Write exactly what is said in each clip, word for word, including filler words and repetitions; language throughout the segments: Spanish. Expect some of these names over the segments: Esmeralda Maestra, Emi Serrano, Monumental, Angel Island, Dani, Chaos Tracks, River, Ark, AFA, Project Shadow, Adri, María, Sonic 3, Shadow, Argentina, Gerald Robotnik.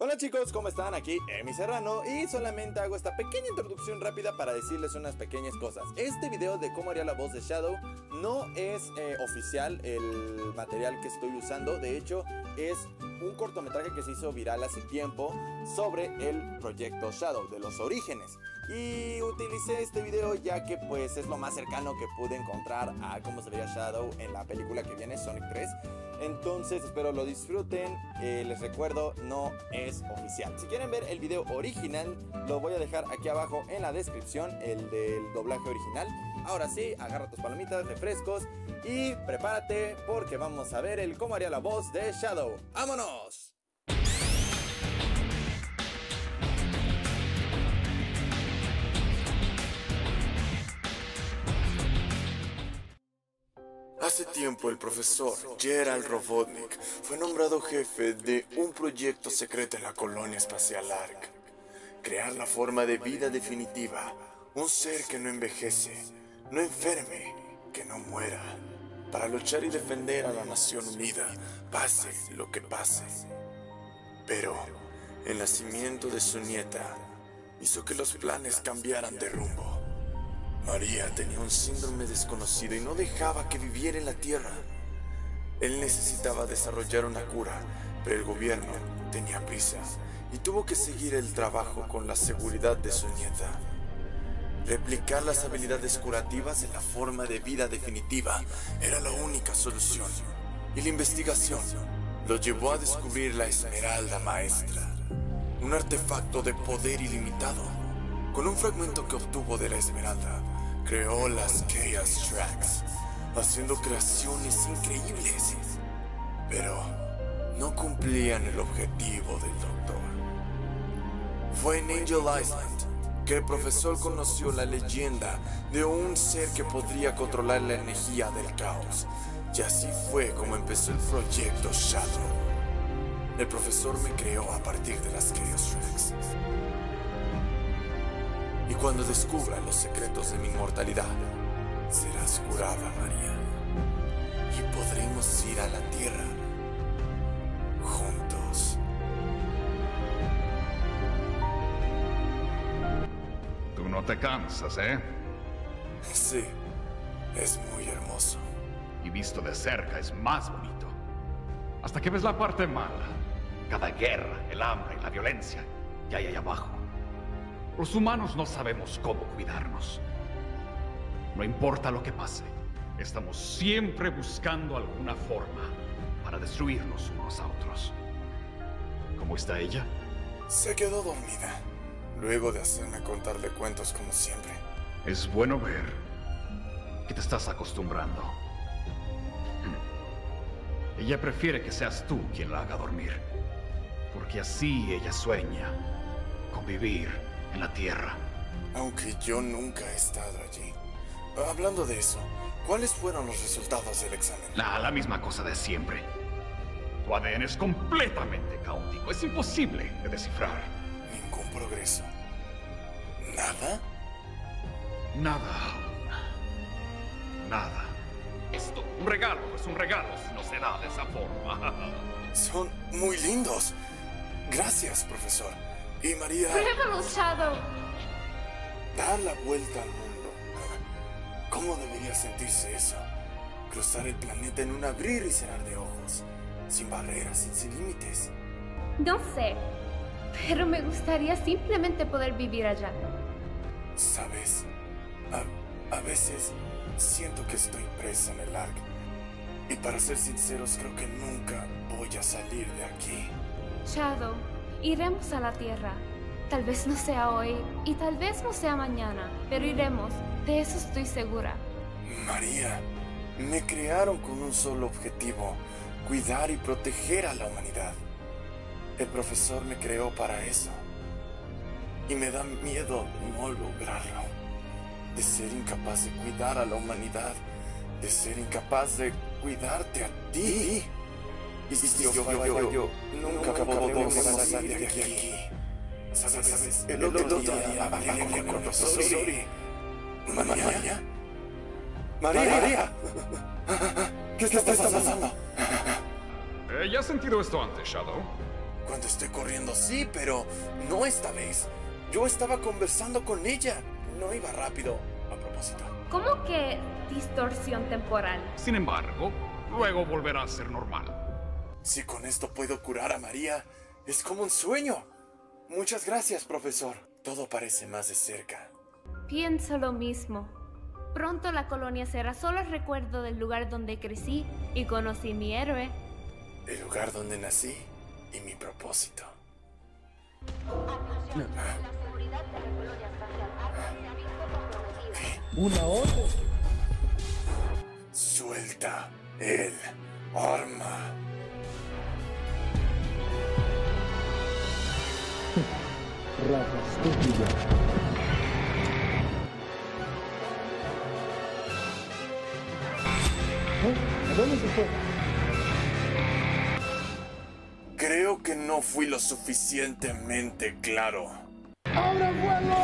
Hola chicos, ¿cómo están? Aquí Emi Serrano y solamente hago esta pequeña introducción rápida para decirles unas pequeñas cosas. Este video de cómo haría la voz de Shadow no es eh, oficial el material que estoy usando. De hecho, es un cortometraje que se hizo viral hace tiempo sobre el proyecto Shadow, de los orígenes. Y utilicé este video ya que pues es lo más cercano que pude encontrar a cómo se veía Shadow en la película que viene, Sonic tres. Entonces espero lo disfruten, eh, les recuerdo, no es oficial. Si quieren ver el video original, lo voy a dejar aquí abajo en la descripción, el del doblaje original. Ahora sí, agarra tus palomitas, refrescos y prepárate porque vamos a ver el cómo haría la voz de Shadow. ¡Vámonos! Hace tiempo el profesor Gerald Robotnik fue nombrado jefe de un proyecto secreto en la colonia espacial Ark. Crear la forma de vida definitiva, un ser que no envejece, no enferme, que no muera, para luchar y defender a la nación unida, pase lo que pase. Pero el nacimiento de su nieta hizo que los planes cambiaran de rumbo. María tenía un síndrome desconocido y no dejaba que viviera en la Tierra. Él necesitaba desarrollar una cura, pero el gobierno tenía prisa y tuvo que seguir el trabajo con la seguridad de su nieta. Replicar las habilidades curativas en la forma de vida definitiva era la única solución, y la investigación lo llevó a descubrir la Esmeralda Maestra, un artefacto de poder ilimitado. Con un fragmento que obtuvo de la Esmeralda, creó las Chaos Tracks, haciendo creaciones increíbles, pero no cumplían el objetivo del doctor. Fue en Angel Island que el profesor conoció la leyenda de un ser que podría controlar la energía del caos, y así fue como empezó el proyecto Shadow. El profesor me creó a partir de las Chaos Tracks. Y cuando descubra los secretos de mi inmortalidad, serás curada, María. Y podremos ir a la Tierra juntos. Tú no te cansas, ¿eh? Sí, es muy hermoso. Y visto de cerca es más bonito. Hasta que ves la parte mala. Cada guerra, el hambre y la violencia que hay ahí abajo. Los humanos no sabemos cómo cuidarnos. No importa lo que pase, estamos siempre buscando alguna forma para destruirnos unos a otros. ¿Cómo está ella? Se quedó dormida, luego de hacerme contarle cuentos como siempre. Es bueno ver que te estás acostumbrando. Ella prefiere que seas tú quien la haga dormir, porque así ella sueña con vivir en la Tierra. Aunque yo nunca he estado allí. Hablando de eso, ¿cuáles fueron los resultados del examen? La, la misma cosa de siempre. Tu A D N es completamente caótico. Es imposible de descifrar. ¿Ningún progreso? ¿Nada? Nada. Nada. Esto, un regalo, es un regalo si no se da de esa forma. Son muy lindos. Gracias, profesor. Y María... ¡Pruébalos, Shadow! Dar la vuelta al mundo. ¿Cómo debería sentirse eso? Cruzar el planeta en un abrir y cerrar de ojos. Sin barreras, sin, sin límites. No sé, pero me gustaría simplemente poder vivir allá. ¿Sabes? A, a veces siento que estoy presa en el Ark. Y para ser sinceros, creo que nunca voy a salir de aquí. Shadow... iremos a la Tierra. Tal vez no sea hoy y tal vez no sea mañana, pero iremos, de eso estoy segura. María, me crearon con un solo objetivo, cuidar y proteger a la humanidad. El profesor me creó para eso. Y me da miedo no lograrlo. De ser incapaz de cuidar a la humanidad, de ser incapaz de cuidarte a ti. Y si yo, yo, yo, yo, yo nunca, nunca podemos salir de aquí. aquí. ¿Sabes? ¿Sabes? El, el otro, otro día, día hablé con, con el profesor y... ¿María? ¿María? ¡María! María. ¿Qué, ¿Qué está pasando? pasando? ¿Eh, ¿Ya has sentido esto antes, Shadow? Cuando estoy corriendo, sí, pero no esta vez. Yo estaba conversando con ella. No iba rápido, a propósito. ¿Cómo que distorsión temporal? Sin embargo, luego volverá a ser normal. Si con esto puedo curar a María, es como un sueño. Muchas gracias, profesor. Todo parece más de cerca. Pienso lo mismo. Pronto la colonia será solo el recuerdo del lugar donde crecí y conocí mi héroe. El lugar donde nací y mi propósito. No. Una orden. Suelta el arma. Rata estúpida. ¿Eh? ¿A dónde se fue? Creo que no fui lo suficientemente claro. ¡Ahora vuelo!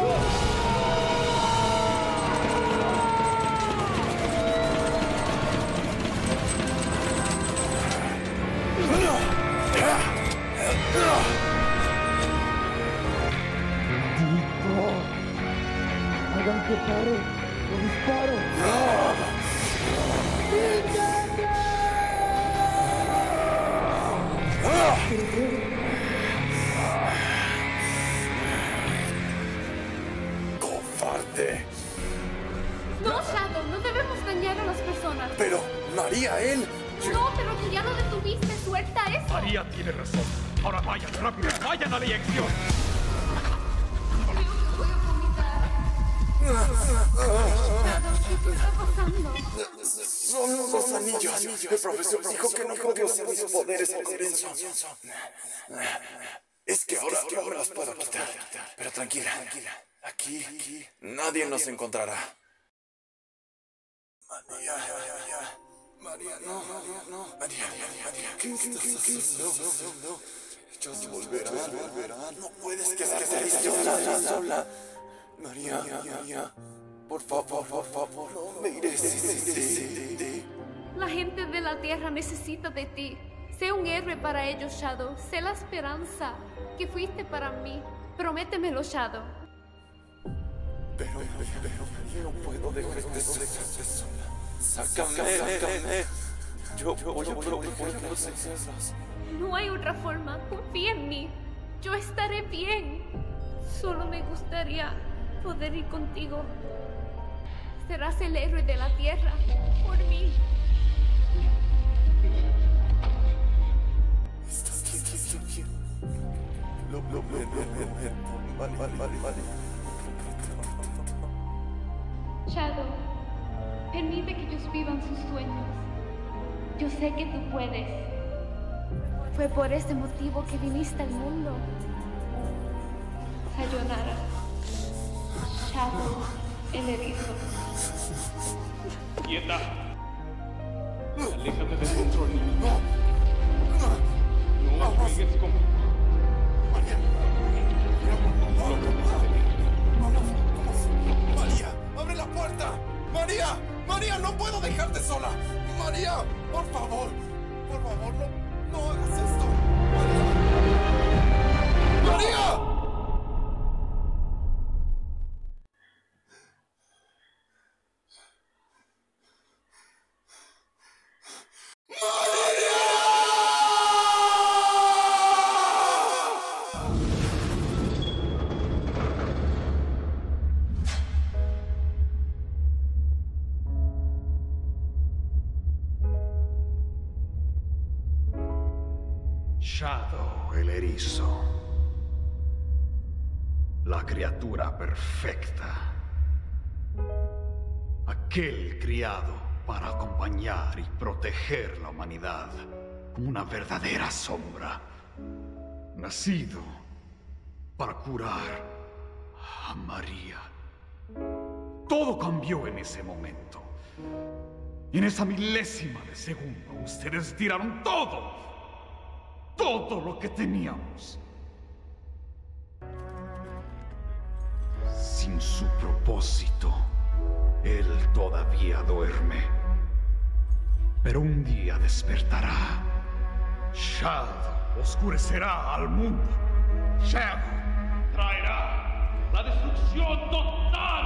¡Maldito! ¡Hagan que pare! ¡Lo disparo! ¡Cobarde! No, Shadow, no debemos dañar a las personas. Pero, María, él... No, pero que ya lo detuviste, suelta eso. María tiene razón. Ahora vayan, rápido, vayan a la dirección. Creo que voy a vomitar. ¿Qué está pasando? Son unos anillos. El profesor dijo que no podía usar mis poderes en comienzo. Es que ahora los puedo quitar. Pero tranquila, tranquila. Aquí nadie nos encontrará. María, María, no, María, no, María, María, ¿qué es eso? No, no, ellos volverán, no puedes quedarte ahí sola, sola. María, María, por favor, por favor, me iré sin ti. La gente de la Tierra necesita de ti. Sé un héroe para ellos, Shadow. Sé la esperanza que fuiste para mí. Prométemelo, Shadow. Pero, pero, no puedo dejarte sola. Sácame, sácame. Yo, yo, yo, yo, no hay otra forma. Confía en mí. Yo estaré bien. Solo me gustaría poder ir contigo. Serás el héroe de la Tierra por mí. Estás bien. Lo, lo, lo, lo, vale, vale, vale, vale. Shadow. Permite que ellos vivan sus sueños. Yo sé que tú puedes. Fue por este motivo que viniste al mundo. Sayonara. Shadow, el erizo. ¡Quieta! Aléjate del control, niño. No juegues conmigo. María, abre la puerta. María. María, no puedo dejarte sola. María, por favor, por favor, no, no hagas esto. María. María. Shadow, el erizo. La criatura perfecta. Aquel criado para acompañar y proteger la humanidad como una verdadera sombra. Nacido para curar a María. Todo cambió en ese momento. En esa milésima de segundo, ustedes tiraron todo. Todo lo que teníamos. Sin su propósito, él todavía duerme. Pero un día despertará. Shadow oscurecerá al mundo. Shadow traerá la destrucción total.